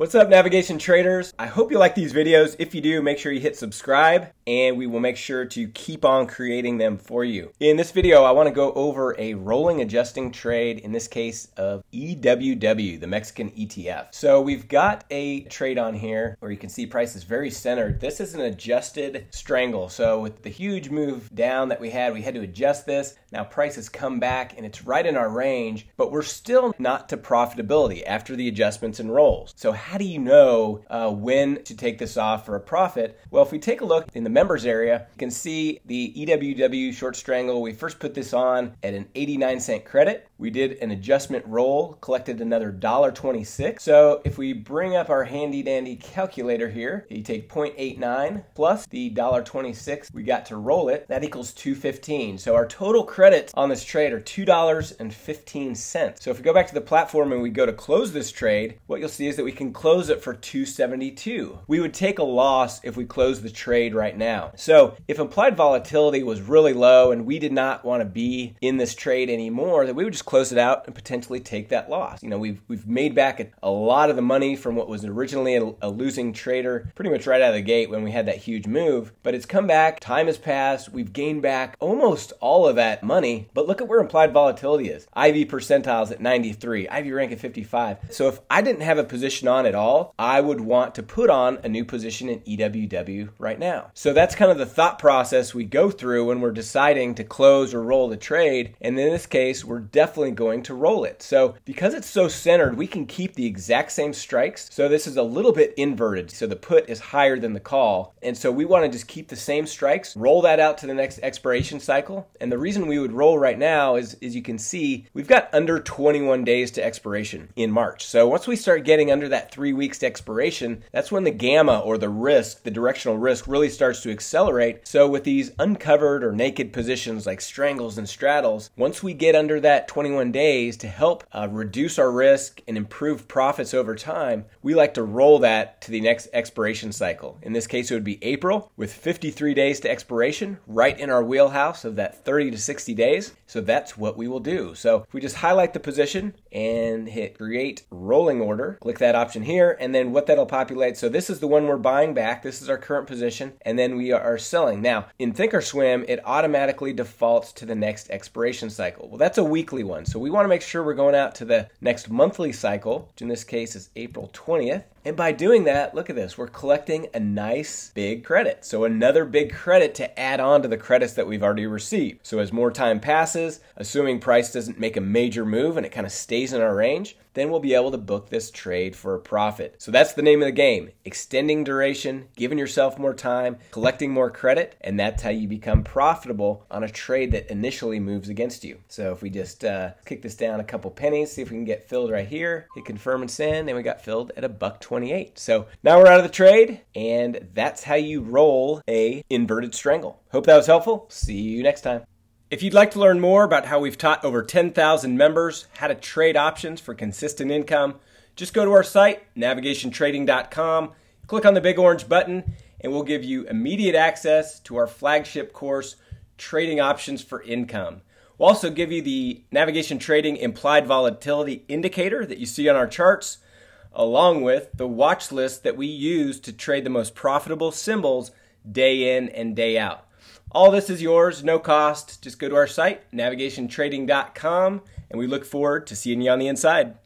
What's up, Navigation Traders? I hope you like these videos. If you do, make sure you hit subscribe and we will make sure to keep on creating them for you. In this video, I want to go over a rolling adjusting trade, in this case of EWW, the Mexican ETF. So we've got a trade on here where you can see price is very centered. This is an adjusted strangle. So with the huge move down that we had to adjust this. Now price has come back and it's right in our range, but we're still not to profitability after the adjustments and rolls. So how do you know when to take this off for a profit? Well, if we take a look in the members area, you can see the EWW short strangle. We first put this on at an 89¢ credit. We did an adjustment roll, collected another $1.26. So if we bring up our handy dandy calculator here, you take 0.89 plus the $1.26 we got to roll it, that equals $2.15. So our total credits on this trade are $2.15. So if we go back to the platform and we go to close this trade, what you'll see is that we can close it for $2.72. We would take a loss if we close the trade right now. So if implied volatility was really low and we did not want to be in this trade anymore, that we would just close it out and potentially take that loss. You know, we've made back a lot of the money from what was originally a losing trader pretty much right out of the gate when we had that huge move, but it's come back, time has passed, we've gained back almost all of that money, but look at where implied volatility is. IV percentiles at 93, IV rank at 55. So if I didn't have a position on at all, I would want to put on a new position in EWW right now. So that's kind of the thought process we go through when we're deciding to close or roll the trade. And in this case, we're definitely going to roll it. So because it's so centered, we can keep the exact same strikes. So this is a little bit inverted. So the put is higher than the call. And so we want to just keep the same strikes, roll that out to the next expiration cycle. And the reason we would roll right now is, as you can see, we've got under 21 days to expiration in March. So once we start getting under that 3 weeks to expiration, that's when the gamma or the risk, the directional risk, really starts to accelerate. So with these uncovered or naked positions like strangles and straddles, once we get under that 21 days to help reduce our risk and improve profits over time, we like to roll that to the next expiration cycle. In this case, it would be April with 53 days to expiration, right in our wheelhouse of that 30 to 60 days. So that's what we will do. So if we just highlight the position and hit create rolling order, click that option here, and then what that'll populate. So this is the one we're buying back. This is our current position, and then we are selling. Now in Thinkorswim, it automatically defaults to the next expiration cycle. Well, that's a weekly one. So we want to make sure we're going out to the next monthly cycle, which in this case is April 20th. And by doing that, look at this, we're collecting a nice big credit. So another big credit to add on to the credits that we've already received. So as more time passes, assuming price doesn't make a major move and it kind of stays in our range, then we'll be able to book this trade for a profit. So that's the name of the game, extending duration, giving yourself more time, collecting more credit, and that's how you become profitable on a trade that initially moves against you. So if we just kick this down a couple pennies, see if we can get filled right here, hit confirm and send, and we got filled at $1.28. So now we're out of the trade, and that's how you roll a inverted strangle. Hope that was helpful. See you next time. If you'd like to learn more about how we've taught over 10,000 members how to trade options for consistent income, just go to our site, NavigationTrading.com, click on the big orange button, and we'll give you immediate access to our flagship course, Trading Options for Income. We'll also give you the Navigation Trading Implied Volatility Indicator that you see on our charts, along with the watch list that we use to trade the most profitable symbols day in and day out. All this is yours, no cost. Just go to our site, NavigationTrading.com, and we look forward to seeing you on the inside.